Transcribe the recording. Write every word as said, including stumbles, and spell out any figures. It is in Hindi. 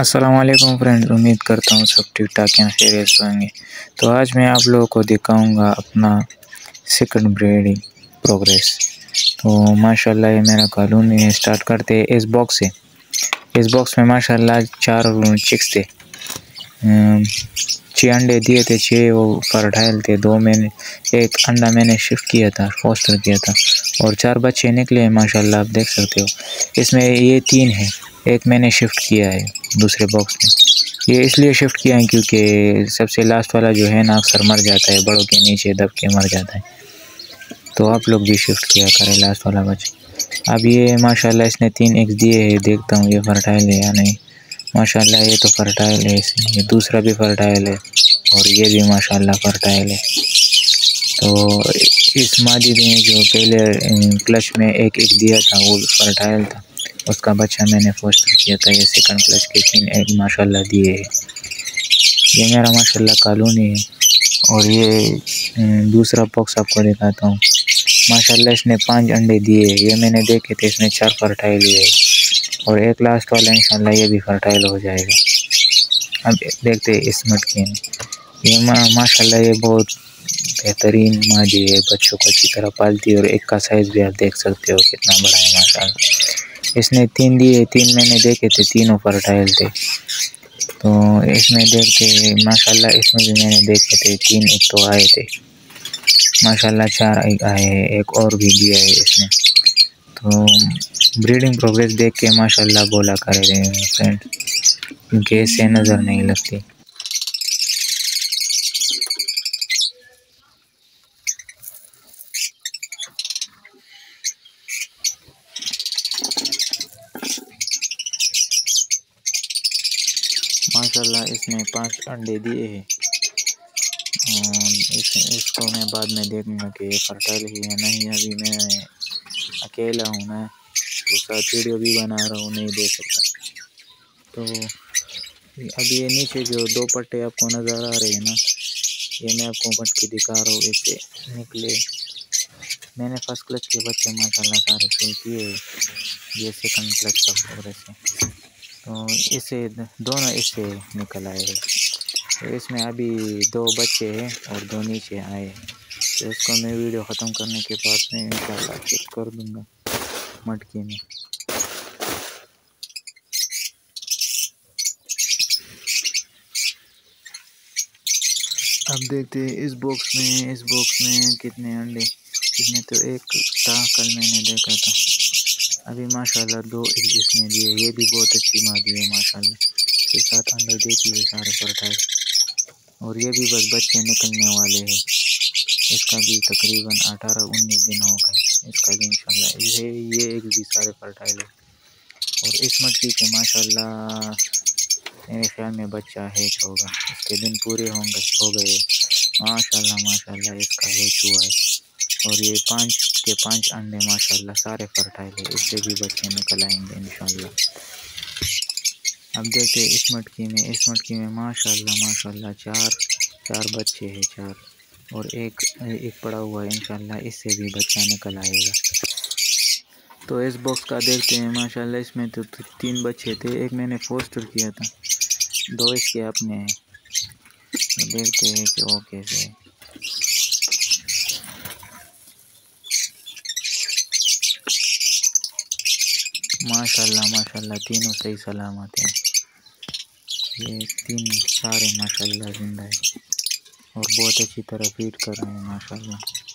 अस्सलामुअलैकुम फ्रेंड्स, उम्मीद करता हूँ सब ठीक ठाक यहाँ खैरियत से होंगे। तो आज मैं आप लोगों को दिखाऊंगा अपना सेकंड ब्रीडिंग प्रोग्रेस। तो माशाल्लाह ये मेरा कालून में स्टार्ट करते हैं इस बॉक्स से। इस बॉक्स में माशाल्लाह चार चिक्स थे, छः अंडे दिए थे, छः वो फर्टाइल थे। दो मैंने एक अंडा मैंने शिफ्ट किया था, फोस्टर किया था और चार बच्चे निकले माशाल्लाह। आप देख सकते हो इसमें ये तीन हैं, एक मैंने शिफ्ट किया है दूसरे बॉक्स में। ये इसलिए शिफ्ट किया है क्योंकि सबसे लास्ट वाला जो है ना अक्सर मर जाता है, बड़ों के नीचे दब के मर जाता है। तो आप लोग भी शिफ्ट किया करें लास्ट वाला बच्चा। अब ये माशाल्लाह इसने तीन एग्स दिए हैं, देखता हूँ ये फर्टाइल है या नहीं। माशाल्लाह ये तो फर्टाइल है, ये दूसरा भी फर्टाइल है और ये भी माशाल्लाह फर्टाइल है। तो इस मादी ने जो पहले क्लच में एक एक दिया था वो फर्टाइल था, उसका बच्चा मैंने फोस्टर किया था। ये सेकंड क्लच के तीन एग माशाल्लाह दिए है। ये मेरा माशाल्लाह कॉलोनी है। और ये दूसरा बॉक्स आपको दिखाता हूँ। माशाल्लाह इसने पांच अंडे दिए है, ये मैंने देखे थे। इसमें चार फर्टाइल हुए और एक लास्ट वाला इंशाल्लाह ये भी फर्टाइल हो जाएगा। अब देखते हैं इस मटके में। ये मा, माशाल्लाह ये बहुत बेहतरीन मादी है, बच्चों को अच्छी तरह पालती है और एक का साइज़ भी आप देख सकते हो कितना बड़ा है माशाल्लाह। इसने तीन दिए, तीन मैंने देखे थे, तीनों फर्टाइल थे। तो इसमें देखते माशाल्लाह इसमें भी मैंने देखे थे, तीन एक तो आए थे माशाल्लाह, चार आए, एक और भी दिया है इसने। तो ब्रीडिंग प्रोग्रेस देख के माशाल्लाह बोला कर रहे हैं फ्रेंड, क्योंकि इससे नज़र नहीं लगती। माशाल्लाह इसने पांच अंडे दिए हैं। इस, इसको मैं बाद में देखूंगा कि ये फर्टाइल है या नहीं। अभी मैं अकेला हूँ ना, उसका वीडियो भी बना रहा हूँ, नहीं दे सकता। तो अब ये नीचे जो दो पट्टे आपको नज़र आ रहे हैं ना, ये मैं आपको पटके दिखा रहा हूँ। इससे निकले मैंने फर्स्ट क्लच के बच्चे माशाल्लाह सारे सेल किए, ये सेकंड क्लच का प्रोग्रेस है। तो इससे दोनों इससे निकल आए हैं। तो इसमें अभी दो बच्चे हैं और दो नीचे आए हैं। तो इसको मैं वीडियो ख़त्म करने के बाद में इंशाल्लाह चेक कर दूँगा मटके में। अब देखते हैं इस बॉक्स में इस बॉक्स में कितने अंडे। इसमें तो एक था, कल मैंने देखा था। अभी माशाल्लाह दो एक इसने दिए, ये भी बहुत अच्छी मादी है माशाल्लाह। इसके साथ अंडे देती है सारे फर्टाइल और ये भी बस बच्चे निकलने वाले हैं। इसका भी तकरीबन अठारह उन्नीस दिन हो गए, इसका भी इंशाल्लाह ये ये एक भी सारे फर्टाइल है। और इस मटकी के माशाल्लाह मेरे ख्याल में बच्चा हैच होगा, इसके दिन पूरे होंगे हो गए माशाल्लाह माशाल्लाह इसका हैच हुआ है। और ये पांच के पांच अंडे माशाल्लाह सारे फर्टाइल है, इससे भी बच्चे निकल आएंगे इंशाल्लाह। अब देखते इस मटकी में इस मटकी में माशाल्लाह माशाल्लाह चार चार बच्चे हैं, चार और एक एक पड़ा हुआ है इंशाल्लाह, इससे भी बच्चा निकल आएगा। तो इस बॉक्स का देखते हैं माशाल्लाह। इसमें तो तीन बच्चे थे, एक मैंने फोस्टर किया था, दो इसके अपने हैं। तो देखते हैं कि वो कैसे है। माशाल्लाह माशाल्लाह तीनों सही सलामत हैं, ये तीन सारे माशाल्लाह जिंदा है और बहुत अच्छी तरह फीड कर रहे हैं माशाल्लाह।